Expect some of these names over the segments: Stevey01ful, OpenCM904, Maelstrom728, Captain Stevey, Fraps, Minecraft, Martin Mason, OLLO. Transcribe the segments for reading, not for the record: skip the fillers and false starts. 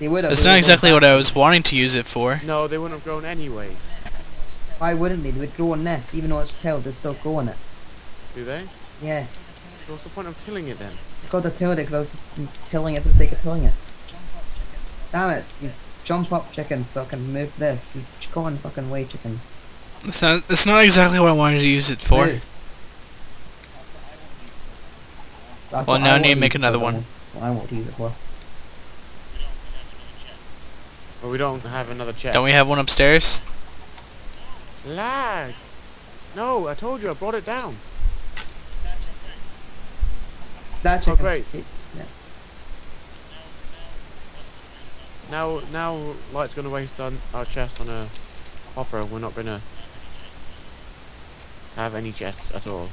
They would have. That's not exactly what I was wanting to use it for. No, they wouldn't have grown anyway. Why wouldn't they? They would grow on this, even though it's killed, they'd still grow on it. Do they? Yes. So what's the point of tilling it then? It's called a tilled it, because I was just tilling it for the sake of tilling it. Damn it, you jump up chickens so I can move this. You go on fucking way, chickens. That's not exactly what I wanted to use it for. Well, now I need to make another one. That's what I want to use it for. Well, we don't have another chest. Don't we have one upstairs? Lag! No, I told you, I brought it down. That chicken's great. Yeah. Now, Light's gonna waste on our chest on a hopper. We're not gonna have any chests at all.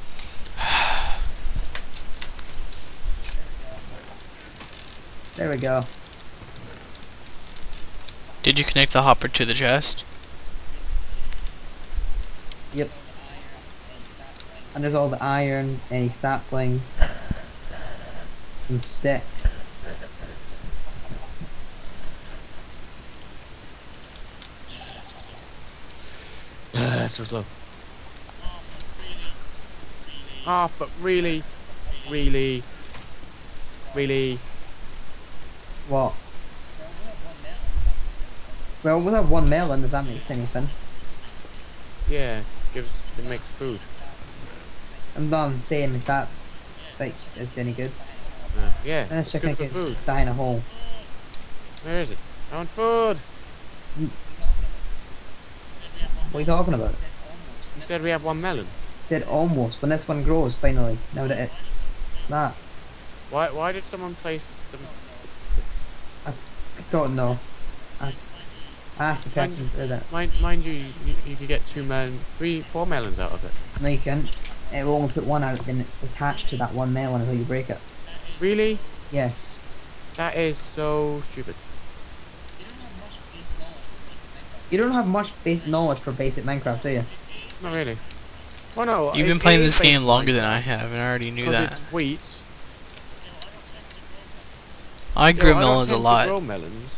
There we go. Did you connect the hopper to the chest? Yep. And there's all the iron, any saplings, some sticks. That's so slow. Ah, but really. What? Well, we'll have 1 melon, if that makes anything. Yeah, it makes food. I'm not saying if that, like, is any good. Yeah, this chicken is dying a hole. Where is it? I want food! What are you talking about? You said we have 1 melon. I said almost, when this one grows, finally. Now that it's that. Why did someone place the... I don't know. Ask the person who did it. Mind you, you could get 4 melons out of it. No, you can't. It will only put one out, and it's attached to that 1 melon until you break it. Really? Yes. That is so stupid. You don't have much basic knowledge for basic Minecraft, do you? Not really. Well, no. You've been playing this game longer than I have, and I already knew that. It's wheat. I grew melons a lot. I grow melons.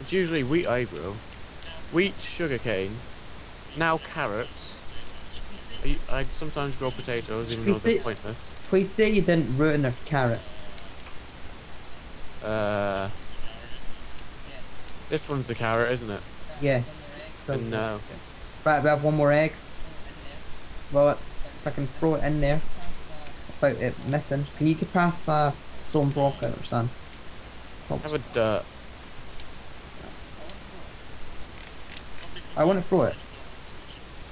It's usually wheat I grow. Wheat, sugarcane, now carrots. I sometimes grow potatoes, even though they're pointless. Please say you didn't ruin a carrot. This one's the carrot, isn't it? Yes. So no. Right, we have 1 more egg. Well, if I can throw it in there. About it missing. Can you pass a stone block out or something? Have a dirt. I want to throw it.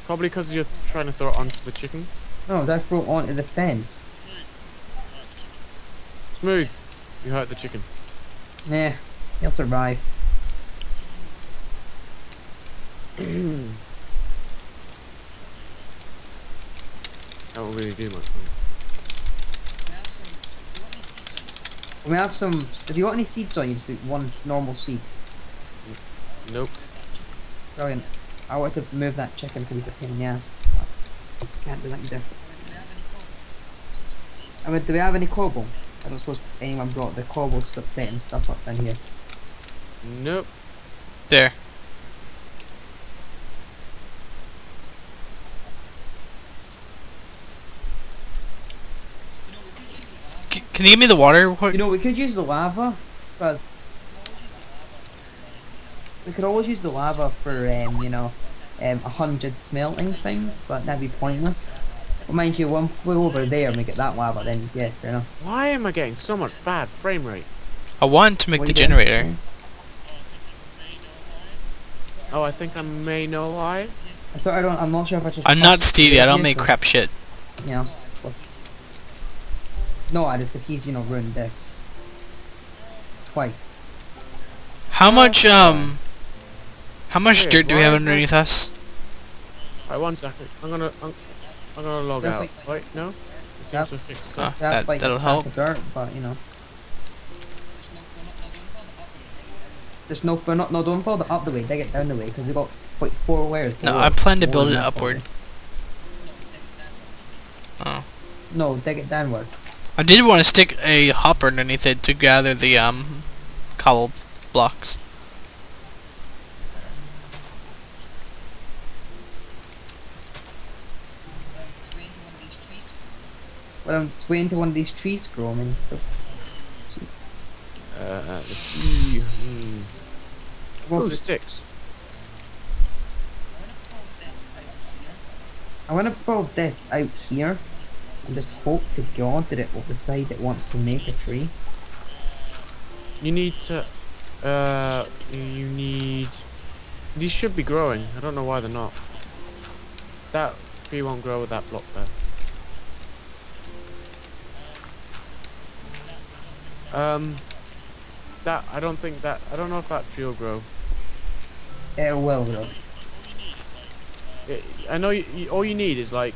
Probably because you're trying to throw it onto the chicken. No, don't throw it onto the fence. Smooth. You hurt the chicken. Nah, he'll survive. That will really do much. We have some. Have you got any seeds on you? Just do 1 normal seed. Nope. Brilliant. I want to move that chicken because he's a pain in the ass. Can't do that either. I mean, do we have any cobble? I don't suppose anyone brought the cobble stuff, setting stuff up in here. Nope. There. Can you give me the water? What? You know, we could use the lava, because... We could always use the lava for, you know, 100 smelting things, but that'd be pointless. Well, mind you, when we're over there and we get that lava, then yeah, fair enough. Why am I getting so much bad frame rate? I want to make the generator. Doing? Oh, I think I may know why. So I don't. I'm not sure if I just. I'm not Stevey. I don't make crap shit. Yeah. You know, well, no, I just because he's, you know, ruined this twice. How much dirt do we have underneath us? Alright, 1 second. I'm gonna log out. Like, wait, no? It seems to fix itself. Oh, that'll help. Dirt, but, you know. There's no, we're not, no, don't build it up the way, dig it down the way, because we've got like 4 layers. No, I plan to build it upward. Oh. No, dig it downward. I did want to stick a hopper underneath it to gather the cobble blocks. Well, I'm just waiting to one of these trees grow. I mean, oh, sticks. I want to pull this out here and just hope to God that it will decide it wants to make a tree. You need to, you need... These should be growing. I don't know why they're not. That tree won't grow with that block there. That, I don't think that, I don't know if that tree will grow. It will grow. I know you, all you need is like,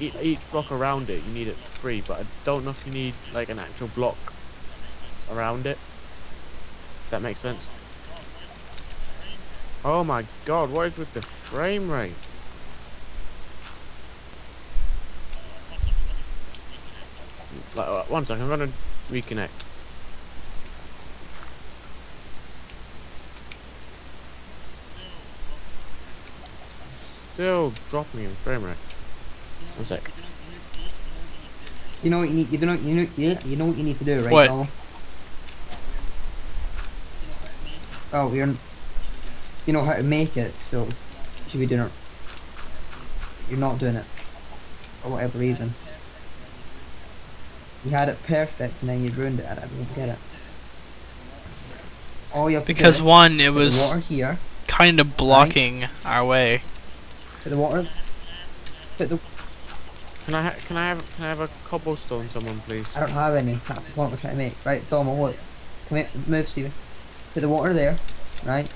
each block around it, you need it free, but I don't know if you need like an actual block around it. If that makes sense. Oh my god, what is with the frame rate? Like, one second, I'm gonna reconnect. Still dropping in frame rate. One sec. You know what you need. You know what you need to do, right? What? Now? Oh, you're. You know how to make it, so you should be doing it. You're not doing it for whatever reason. You had it perfect and then you ruined it. I don't get it. All you have to because do one, it was kind of blocking our way. Put the water. Put the. Can I have a cobblestone, someone, please? I don't have any. That's the point we're trying to make. Right, Dom, look. Come here, move, Stephen. Put the water there. Right.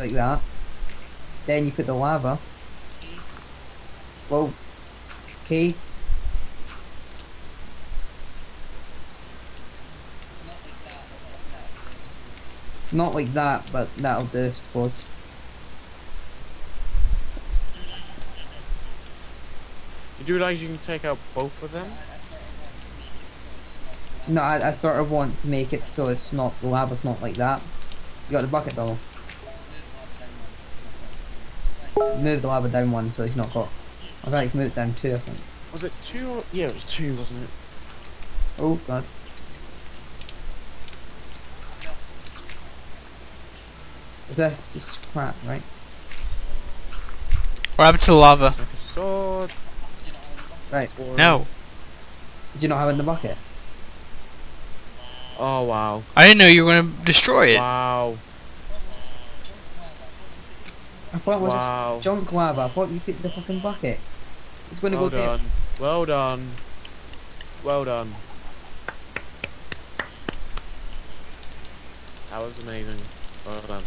Like that. Then you put the lava. Well. Okay. Not like that, but that'll do, I suppose. Did you realize you can take out both of them? No, I sort of want to make it so it's not, the lava's not like that. You got the bucket though. Move the lava down one so it's not caught. I thought you can move it down two, I think. Was it two or? Yeah, it was two, wasn't it? Oh, God. That's just crap, right? We're up to lava. Like a sword. Right. Sword. No. Did you not have it in the bucket? Oh, wow. I didn't know you were going to destroy it. Wow. I thought it was just junk lava. I thought you took the fucking bucket. It's going to go down. Well done. Well done. That was amazing. Well done.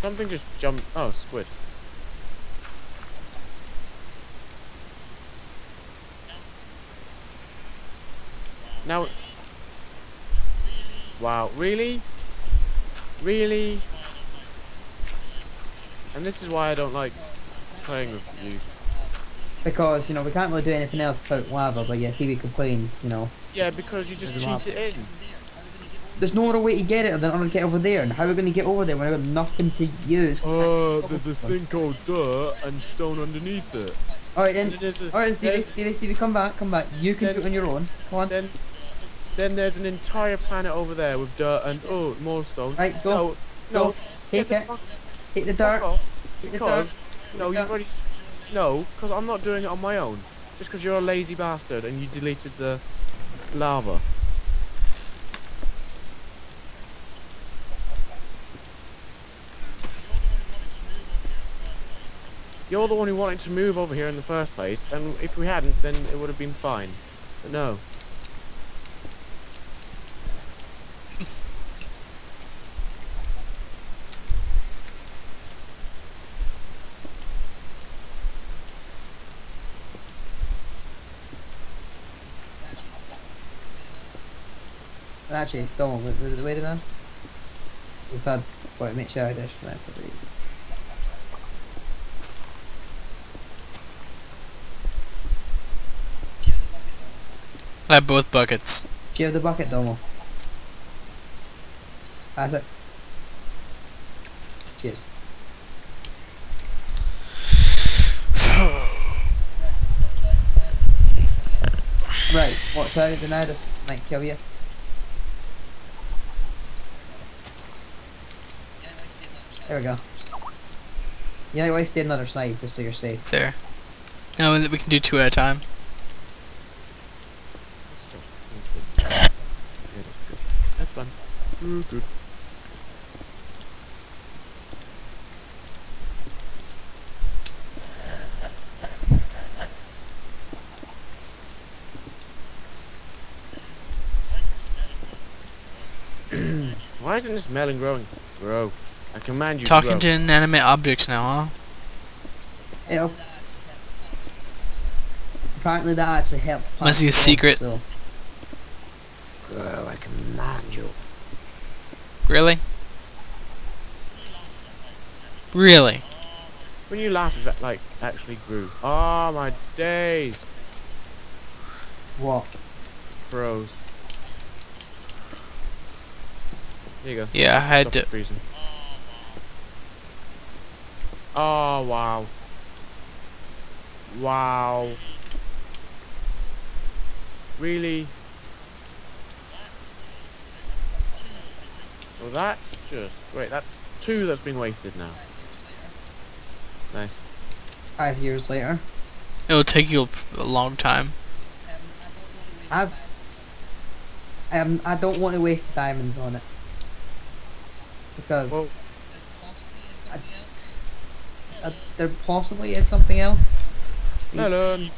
Something just jumped. Oh, squid. Now. Wow, really? Really? And this is why I don't like playing with you. Because, you know, we can't really do anything else about lava, but yeah, Stevie complains, you know. Yeah, because you just cheat it in. There's no other way to get it other than I'm going to get over there, and how are we going to get over there when I've got nothing to use? Oh, there's this thing called dirt and stone underneath it. Alright then, Stevie, come back. You can do it on your own. Come on. Then there's an entire planet over there with dirt and oh, more stone. Right, go. No, take it. Hit the dirt. Because no, you've already. No, because I'm not doing it on my own. Just because you're a lazy bastard and you deleted the lava. You're the one who wanted to move over here in the first place, and if we hadn't, then it would have been fine. But no. Actually, don't. Wait a minute. Sad what it makes you out of that. I have both buckets. Do you have the bucket, Domo? I have it. Cheers. Right, watch out, the Nidus might kill you. There we go. Yeah, I wasted another snipe just so you're safe. There. Now we can do two at a time. That's fun. Good. Why isn't this melon growing? Grow. I command you. Talking to inanimate objects now, huh? Ew. Apparently that actually helps. Must be a secret. So. Grow, I command you. Really? Really? When you laugh, that like actually grew. Oh my days. What? Bros. There you go. Yeah, I had to. Freezing. Oh wow. Wow. Really? Well that's just wait, that's two that's been wasted now. Nice. 5 years later. It'll take you a long time. I don't want to waste diamonds on it. Because well, there possibly is something else. Melon.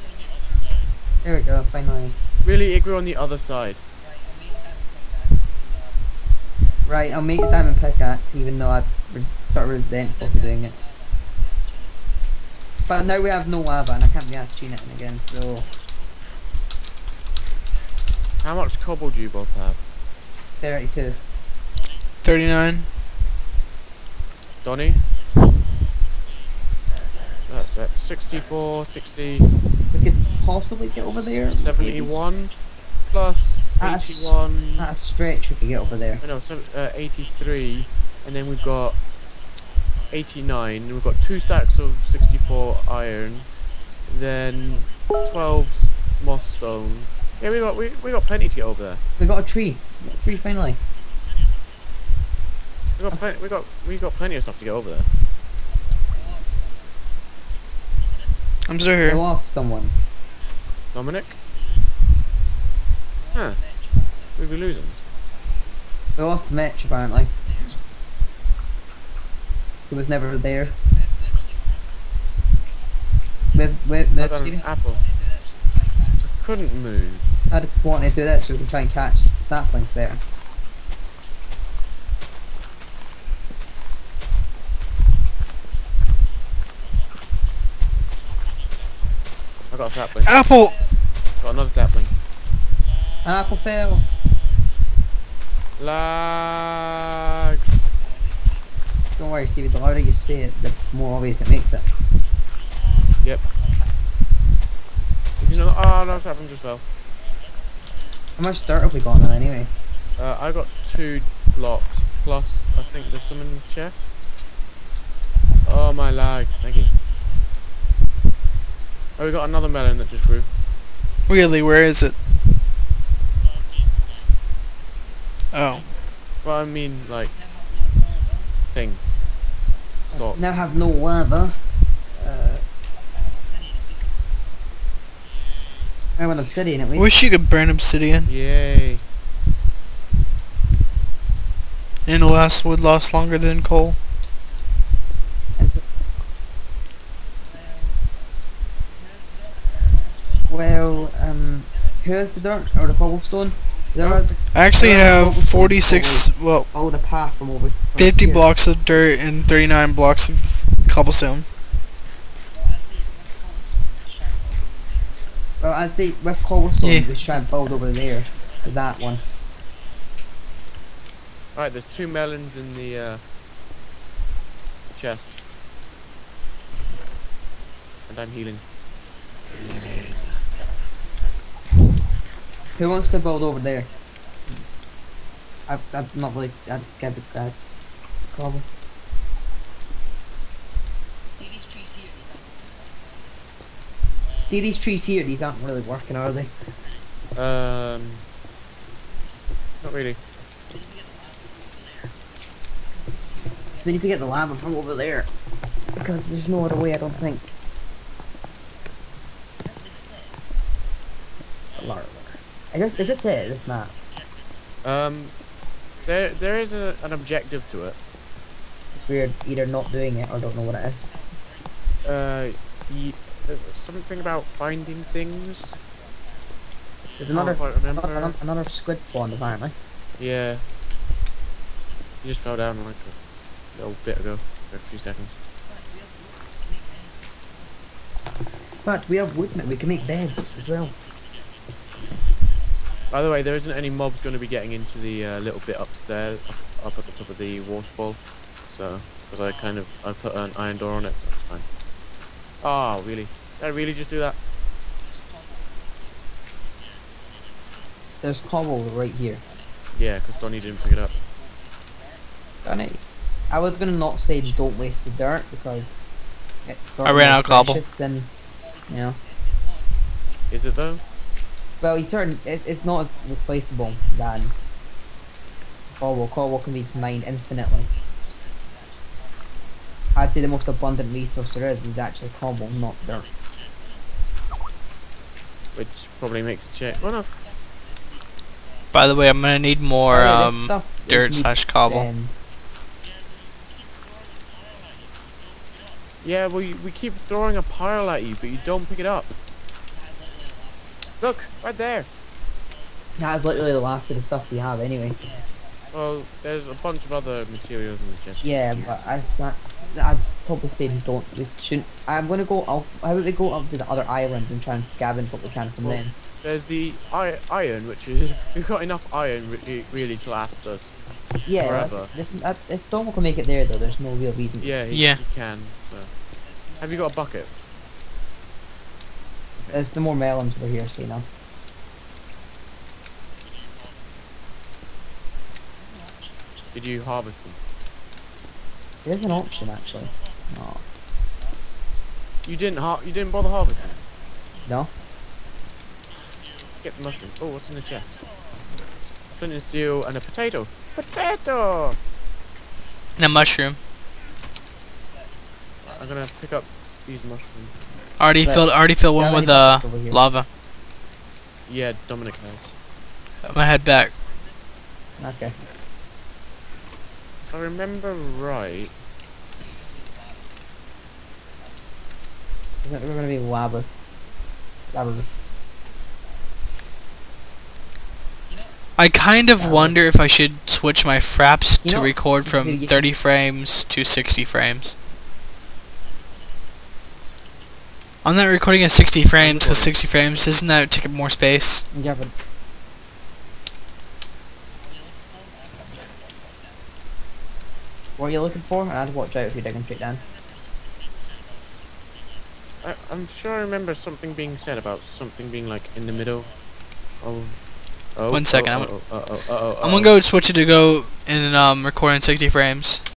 There we go. Finally. Really, it grew on the other side. Right, I'll make a diamond pickaxe, even though I'm sort of resentful for doing it. But now we have no lava, and I can't be asked to tune it in again. So, how much cobble do you both have? 32. 39. Donnie? That's it. 64, 60... We could possibly get over there. 71 maybe. Plus 81... At a stretch we could get over there. No, 83, and then we've got 89, and we've got 2 stacks of 64 iron, then 12 moss stone. Yeah, we got plenty to get over there. We got a tree. We got a tree finally. We got plenty of stuff to get over there. I'm still here. I lost someone. Dominic? Huh. We'd be losing. We lost Mitch apparently. He was never there. With an apple. I couldn't move. I just wanted to do that so we can try and catch saplings better. Got a sapling. Apple! Got another sapling. An apple fell. Lag. Don't worry, Stevie, the louder you say it, the more obvious it makes it. Yep. You know, oh, another sapling just fell. How much dirt have we got now, anyway? I got 2 blocks, plus I think there's some in the chest. Oh, my lag. Thank you. Oh, we got another melon that just grew. Really? Where is it? Oh. Well, I mean, like... Thing. I now have no lava. I want obsidian at least. Wish you could burn obsidian. Yay. And wood lasts longer than coal. Well, who has the dirt or the cobblestone? I actually have 46. Well, oh, the path from over. 50 here. Blocks of dirt and 39 blocks of cobblestone. Well, I'd say with cobblestone, yeah. We should try and build over there to that one. Alright, there's 2 melons in the chest. And I'm healing. Who wants to build over there? I'm not really, I just get the guys. Probably. See these trees here, these aren't really working, are they? Not really. So we need to get the lava from over there. Because there's no other way, I don't think. I guess, is this it? It's not. There is an objective to it. It's weird, either not doing it or don't know what it is. Something about finding things. There's another squid spawned apparently. Yeah. You just fell down like a little bit ago, for a few seconds. But we have wood, we can make beds as well. By the way, there isn't any mobs going to be getting into the little bit upstairs, up at the top of the waterfall. So, because I put an iron door on it, so it's fine. Oh, really? Did I really just do that? There's cobble right here. Yeah, because Donnie didn't pick it up. Donnie, I was going to not say don't waste the dirt, because it's sort of I ran out of cobble. Then, you know. Is it though? Well, it's not as replaceable than cobble. Cobble can be mined infinitely. I'd say the most abundant resource there is actually cobble, not dirt. Which probably makes it check. Well, no. By the way, I'm gonna need more dirt slash cobble. Yeah, well, we keep throwing a pile at you, but you don't pick it up. Look, right there. That's literally the last of the stuff we have, anyway. Well, there's a bunch of other materials in the chest. Yeah, but I'd probably say we shouldn't. I'm gonna go up. I would go up to the other islands and try and scavenge what we can from them. There's the iron, which is we've got enough iron really to last us. Yeah, if Domo can make it there though, there's no real reason. Yeah, he can. So. Have you got a bucket? There's some more melons over here, so you know. Did you harvest them? There's an option actually. Oh. You didn't bother harvesting? No. Get the mushroom. Oh, what's in the chest? Flint and steel and a potato. Potato! And a mushroom. I'm gonna pick up these mushrooms. Already filled one with lava. Yeah, Dominic has. I'm gonna head back. Okay. If I remember right. Is that gonna be lava? Lava. I kind of wonder if I should switch my fraps to record from 30 frames to 60 frames. I'm not recording at 60 frames because 60 frames doesn't that take up more space? Yeah, but what are you looking for? And I'd watch out if you're digging straight down. I'm sure I remember something being said about something being like in the middle of. Oh, 1 second. I'm gonna go switch it to go and recording 60 frames.